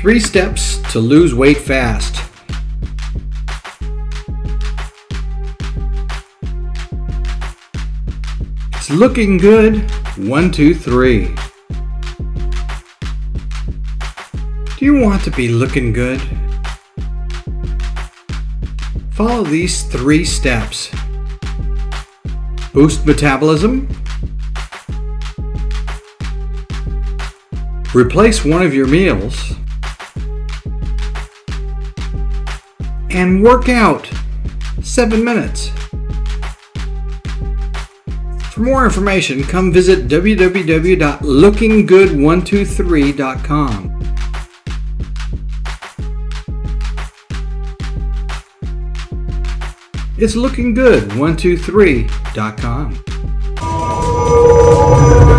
3 steps to lose weight fast. It's Looking Good 123. Do you want to be looking good? Follow these 3 steps. Boost metabolism. Replace one of your meals. And work out 7 minutes. For more information, come visit www.lookinggood123.com. It's lookinggood123.com.